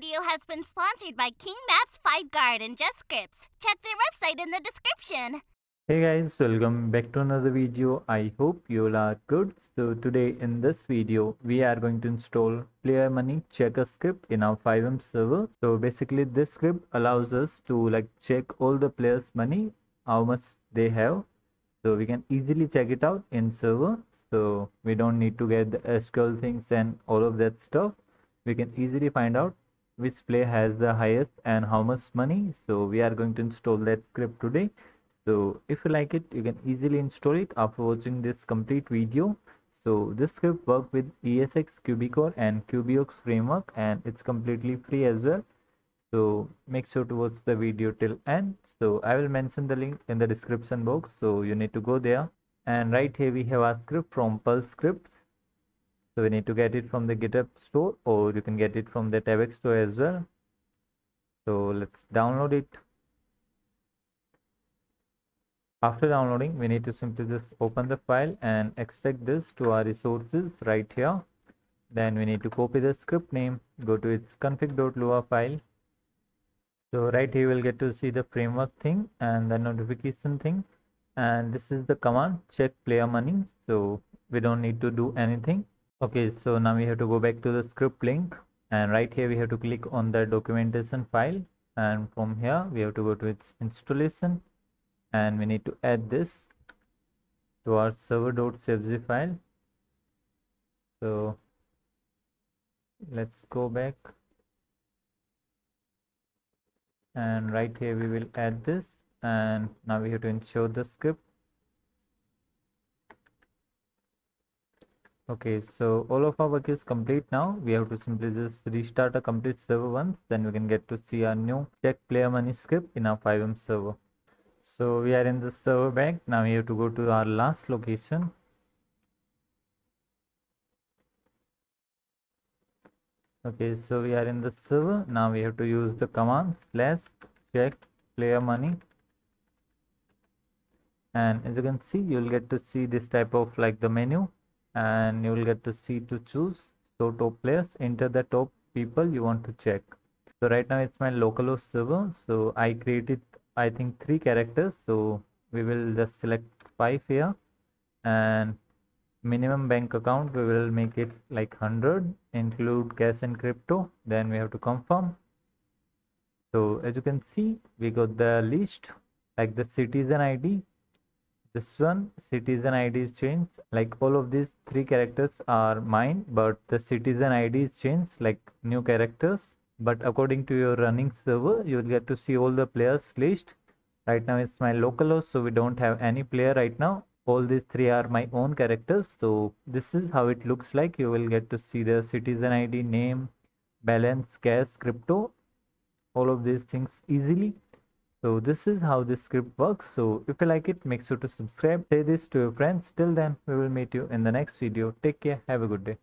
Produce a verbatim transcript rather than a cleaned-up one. video has been sponsored by King Maps FiveGuard and Just Scripts. Check their website in the description. Hey guys, welcome back to another video. I hope you all are good. So today in this video, we are going to install player money checker script in our five M server. So basically this script allows us to like check all the players money, how much they have. So we can easily check it out in server. So we don't need to get the S Q L things and all of that stuff. We can easily find out which player has the highest and how much money. So we are going to install that script today. So if you like it, you can easily install it after watching this complete video. So this script works with E S X, QBCore and QBox framework, and it's completely free as well. So make sure to watch the video till end. So I will mention the link in the description box, so you need to go there. And right here we have our script from Pulse Scripts. So we need to get it from the GitHub store, or you can get it from the TabX store as well. So let's download it. After downloading, we need to simply just open the file and extract this to our resources right here. Then we need to copy the script name, go to its config.lua file. So right here we'll get to see the framework thing and the notification thing. And this is the command check player money. So we don't need to do anything. Okay, so now we have to go back to the script link, and right here we have to click on the documentation file, and from here we have to go to its installation, and we need to add this to our server.cfg file. So let's go back, and right here we will add this, and now we have to ensure the script. Okay, so all of our work is complete now. We have to simply just restart a complete server once, then we can get to see our new check player money script in our five M server. So we are in the server back. Now we have to go to our last location. Okay, so we are in the server. Now we have to use the command slash check player money. And as you can see, you will get to see this type of like the menu. And you will get to see to choose. So top players, enter the top people you want to check. So right now it's my localhost server. So I created I think three characters. So we will just select five here, and minimum bank account we will make it like one hundred, include cash and crypto. Then we have to confirm. So as you can see, we got the list like the citizen I D. This one citizen I D is changed, like all of these three characters are mine, but the citizen I D is changed like new characters. But according to your running server, you will get to see all the players list. Right now it's my localhost, so we don't have any player right now. All these three are my own characters. So this is how it looks like. You will get to see the citizen I D, name, balance, cash, crypto, all of these things easily. So this is how this script works. So if you like it, make sure to subscribe. Share this to your friends. Till then, we will meet you in the next video. Take care. Have a good day.